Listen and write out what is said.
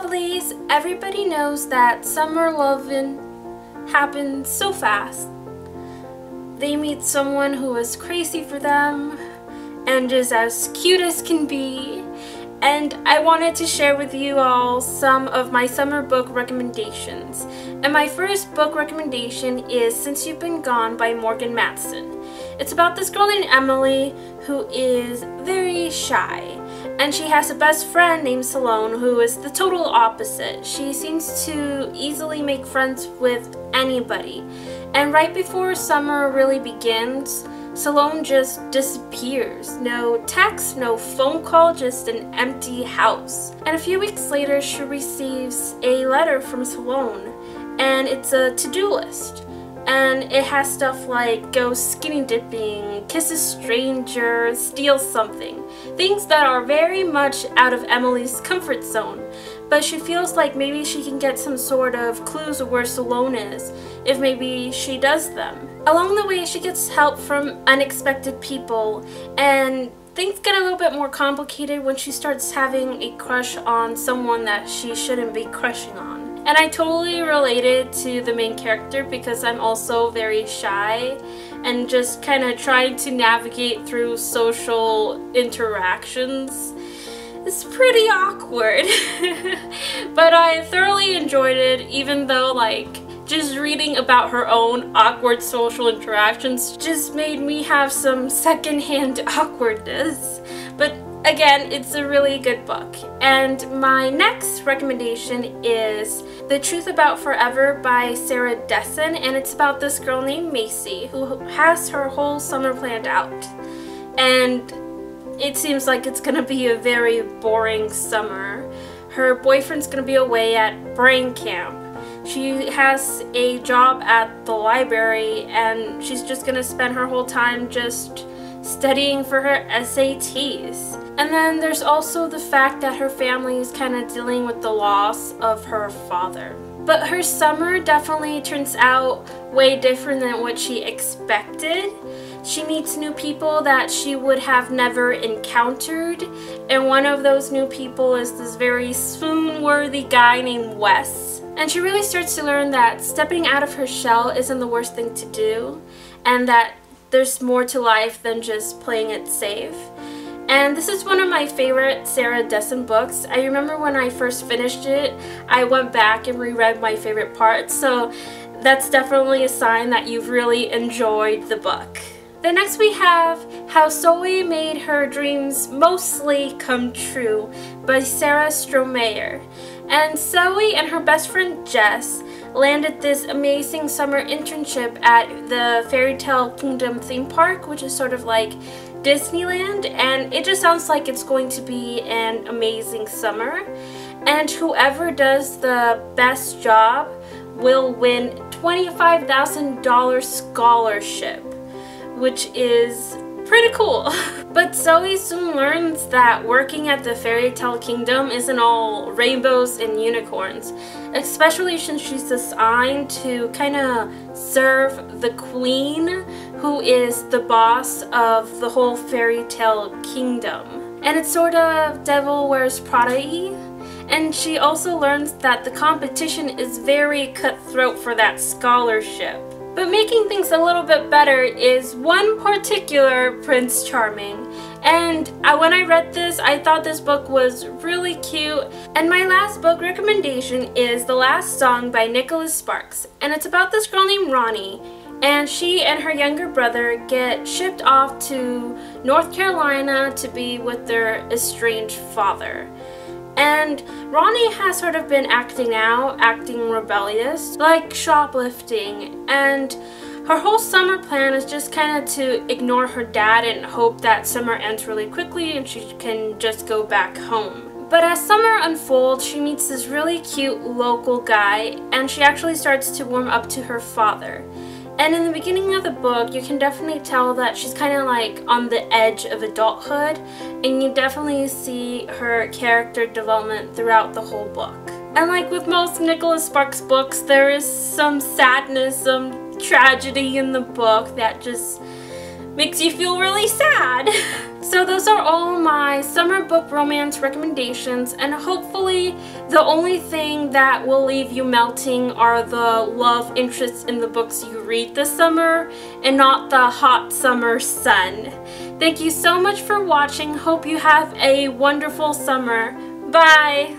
lovelies, everybody knows that summer lovin' happens so fast. They meet someone who is crazy for them and is as cute as can be. And I wanted to share with you all some of my summer book recommendations. And my first book recommendation is Since You've Been Gone by Morgan Matson. It's about this girl named Emily who is very shy, and she has a best friend named Salone who is the total opposite. She seems to easily make friends with anybody. And right before summer really begins, Salone just disappears. No text, no phone call, just an empty house. And a few weeks later, she receives a letter from Salone, and it's a to-do list. And it has stuff like go skinny dipping, kiss a stranger, steal something. Things that are very much out of Emily's comfort zone. But she feels like maybe she can get some sort of clues of where Salone is if maybe she does them. Along the way, she gets help from unexpected people, and things get a little bit more complicated when she starts having a crush on someone that she shouldn't be crushing on. And I totally related to the main character because I'm also very shy and just kind of trying to navigate through social interactions. It's pretty awkward, but I thoroughly enjoyed it, even though just reading about her own awkward social interactions just made me have some secondhand awkwardness. But again, it's a really good book. And my next recommendation is The Truth About Forever by Sarah Dessen, and it's about this girl named Macy who has her whole summer planned out. And it seems like it's gonna be a very boring summer. Her boyfriend's gonna be away at brain camp. She has a job at the library, and she's just gonna spend her whole time just studying for her SATs. And then there's also the fact that her family is kind of dealing with the loss of her father. But her summer definitely turns out way different than what she expected. She meets new people that she would have never encountered, and one of those new people is this very swoon-worthy guy named Wes. And she really starts to learn that stepping out of her shell isn't the worst thing to do, and that there's more to life than just playing it safe. And this is one of my favorite Sarah Dessen books. I remember when I first finished it, I went back and reread my favorite parts, so that's definitely a sign that you've really enjoyed the book. Then next we have How Zoe Made Her Dreams (Mostly) Come True by Sarah Strohmeyer. And Zoe and her best friend Jess landed this amazing summer internship at the Fairytale Kingdom theme park, which is sort of like Disneyland, and it just sounds like it's going to be an amazing summer. And whoever does the best job will win $25,000 scholarship, which is pretty cool. But Zoe soon learns that working at the Fairytale Kingdom isn't all rainbows and unicorns, especially since she's assigned to kind of serve the queen, who is the boss of the whole Fairytale Kingdom. And it's sort of Devil Wears Prada-y. And she also learns that the competition is very cutthroat for that scholarship. But making things a little bit better is one particular Prince Charming. And when I read this, I thought this book was really cute. And my last book recommendation is The Last Song by Nicholas Sparks. And it's about this girl named Ronnie. And she and her younger brother get shipped off to North Carolina to be with their estranged father. And Ronnie has sort of been acting out, acting rebellious, like shoplifting, and her whole summer plan is just kind of to ignore her dad and hope that summer ends really quickly and she can just go back home. But as summer unfolds, she meets this really cute local guy, and she actually starts to warm up to her father. And in the beginning of the book, you can definitely tell that she's kind of like on the edge of adulthood, and you definitely see her character development throughout the whole book. And like with most Nicholas Sparks books, there is some sadness, some tragedy in the book that just makes you feel really sad. So those are all my summer book romance recommendations, and hopefully the only thing that will leave you melting are the love interests in the books you read this summer and not the hot summer sun. Thank you so much for watching. Hope you have a wonderful summer. Bye!